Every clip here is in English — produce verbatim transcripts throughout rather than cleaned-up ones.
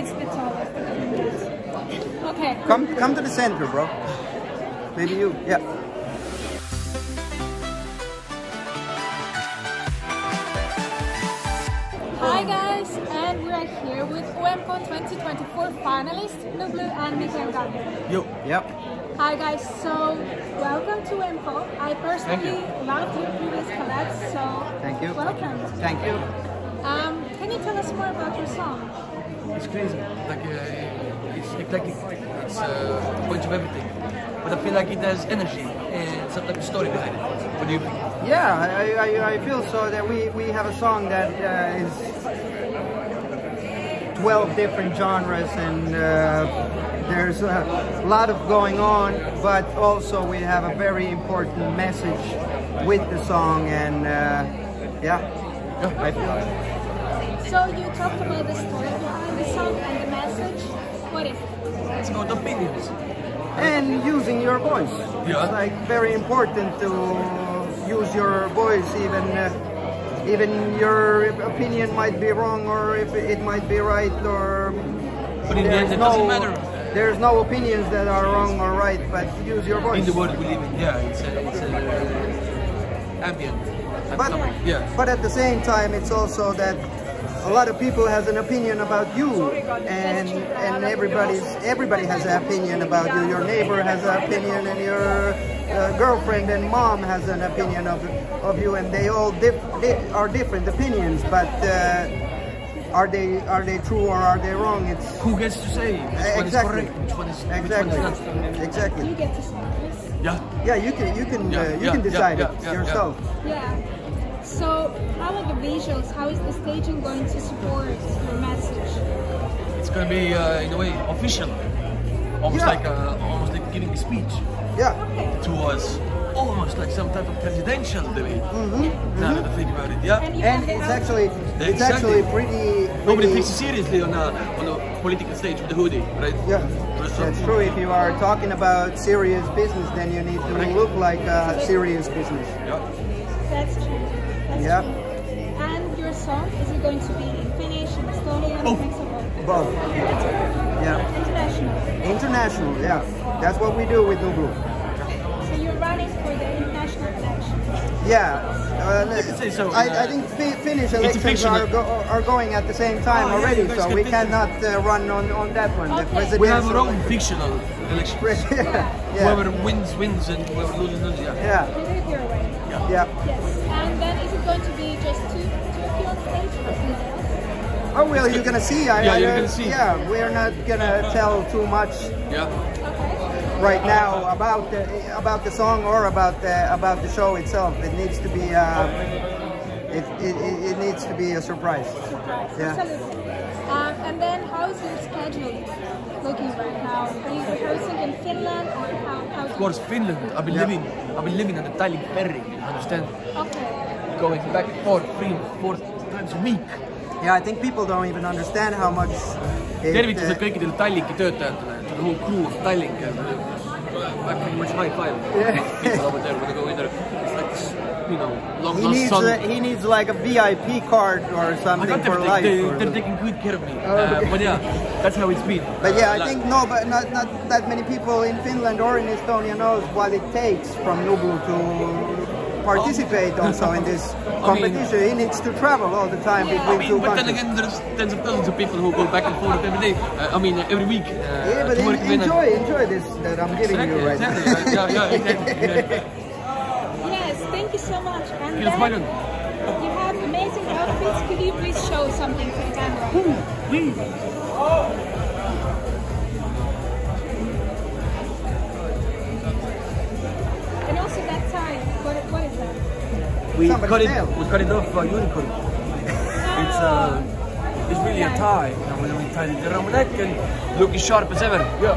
It's a bit taller. Okay. Come, come to the center, bro. Maybe you, yeah. Hi guys, and we're here with U M K twenty twenty-four finalists Nublu and Mikael Gabriel. Yo, yep. Hi guys, so welcome to U M K. I personally loved your previous collabs, so thank you. Welcome. Thank you. Um, can you tell us more about your song? It's crazy. Like uh, it's eclectic. It's uh, a bunch of everything, but I feel like it has energy and some type of story behind it. What do you think? Yeah, I, I, I feel so that we, we have a song that uh, is twelve different genres, and uh, there's a lot of going on, but also we have a very important message with the song, and uh, yeah, I feel it. So you talked about the story behind the song and the message. What is it? It's called opinions. And using your voice. Yeah. It's like very important to use your voice, even uh, even your opinion might be wrong, or if it might be right, or but in the end, it no, doesn't matter. There's no opinions that are wrong or right, but use your voice. In the world we live in, yeah, it's a, it's a ambient. ambient but, yeah. But at the same time, it's also that a lot of people has an opinion about you, and and everybody's everybody has an opinion about you. Your neighbor has an opinion, and your uh, girlfriend and mom has an opinion of of you, and they all dif di are different opinions. But uh, are they are they true or are they wrong? It's who gets to say which exactly. One is correct, which one is exactly which one is not. Exactly. You get to say. Yeah. Yeah, you can you can yeah, uh, you yeah, can decide yeah, yeah, it yeah, yourself. Yeah. yeah. So, how are the visuals, how is the staging going to support your message? It's going to be, uh, in a way, official. Almost, yeah. like a, almost like giving a speech. Yeah. Okay. To us. Almost like some type of presidential debate. Mm-hmm. Now mm-hmm. that I think about it, yeah. And, and it's actually it's exactly. actually pretty... Nobody pretty... takes it seriously on a, on a political stage with a hoodie, right? Yeah. That's true. If you are talking about serious business, then you need to right. look like a serious business. Yeah. That's true. Yeah. And your song, is it going to be in Finnish, in Estonian, oh. Mexico? Both. Yeah. International. International, yeah. That's what we do with Nublu. So you're running for the international election? Yeah. Uh, let's, so, uh, I, I think Finnish elections are, go, are going at the same time oh, already, yeah, so we cannot uh, run on, on that one. Okay. We have our own fictional elections. yeah. Yeah. Yeah. Whoever wins, wins, and whoever loses, loses. Yeah. yeah. You did it your way. Yeah. yeah. Yes. And then is it going to be just two, two field stage or something else? Oh, well, you're gonna see. I, yeah, I, you're gonna see. Yeah, we're not gonna tell too much. Yeah. Okay. Right now about the about the song or about the about the show itself. It needs to be uh, it, it it needs to be a surprise. Surprise. Yeah. Absolutely. Um, and then how's your schedule looking right now? Are you rehearsing in Finland or how? how of course, Finland. I've been yeah. living. I've been living on the Tallinn ferry. Understand? Okay. Going back and forth three, four times a week. Yeah, I think people don't even understand how much. It, tervitused uh, kõikidele Tallinki töötajatele, to the whole crew of Tallink. I pretty much high five yeah. people over there when they go in there. It's like, you know, long he needs a, He needs like a V I P card or something for take, life. They, or they're something. Taking good care of me. Oh, okay. uh, but yeah, that's how it's been. But yeah, uh, I like, think no, but not not that many people in Finland or in Estonia knows what it takes from Nublu to participate also in this competition. I mean, he needs to travel all the time yeah. between I mean, two but countries. But then again, there's tens of thousands of people who go back and forth every day. Uh, I mean, uh, every week. Uh, yeah, but in, enjoy, and... enjoy this that I'm exactly, giving you right exactly, now. Right? Yeah, yeah, exactly, yeah. Yes, thank you so much. And yes, then, you have amazing outfits. Could you please show something to the camera? Please. Oh. We cut, it, we cut it off by unicorn. Oh. It's, uh, it's really yeah. a tie. And we, we tied it around my neck and looking sharp as ever. Yeah.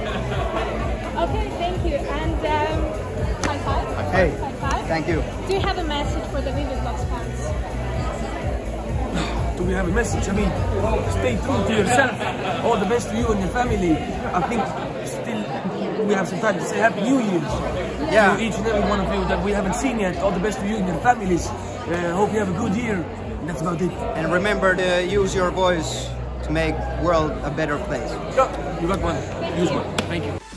Okay, thank you. And um, high five. High five. Hey. High five. Thank you. Do you have a message for the Wiwibloggs fans? Do we have a message? I mean, stay true to yourself. All the best to you and your family. I think still we have some time to say Happy New Year's. Yeah. To each and every one of you that we haven't seen yet, all the best to you and your families. Uh, hope you have a good year. That's about it. And remember to use your voice to make the world a better place. You got one. Use one. Thank you.